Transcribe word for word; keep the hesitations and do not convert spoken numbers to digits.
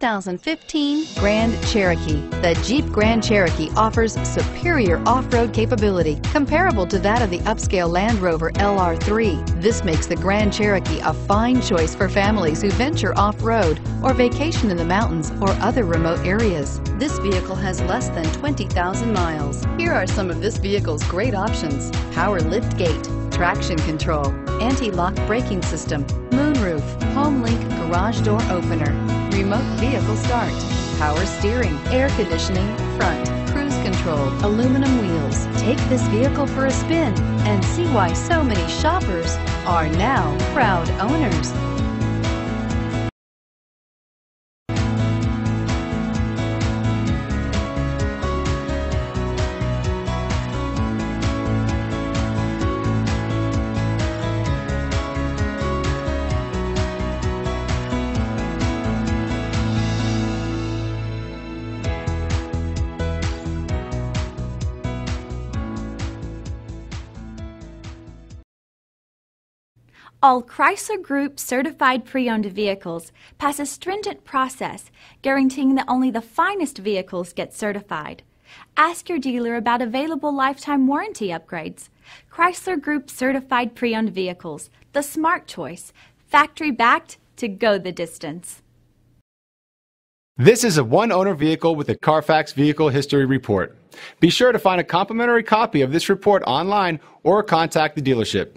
two thousand fifteen Grand Cherokee. The Jeep Grand Cherokee offers superior off-road capability comparable to that of the upscale Land Rover L R three. This makes the Grand Cherokee a fine choice for families who venture off-road or vacation in the mountains or other remote areas. This vehicle has less than twenty thousand miles. Here are some of this vehicle's great options: power liftgate, traction control, anti-lock braking system, moonroof, HomeLink garage door opener, remote vehicle start, power steering, air conditioning, front, cruise control, aluminum wheels. Take this vehicle for a spin and see why so many shoppers are now proud owners. All Chrysler Group certified pre-owned vehicles pass a stringent process guaranteeing that only the finest vehicles get certified. Ask your dealer about available lifetime warranty upgrades. Chrysler Group certified pre-owned vehicles, the smart choice, factory backed to go the distance. This is a one-owner vehicle with a Carfax Vehicle History Report. Be sure to find a complimentary copy of this report online or contact the dealership.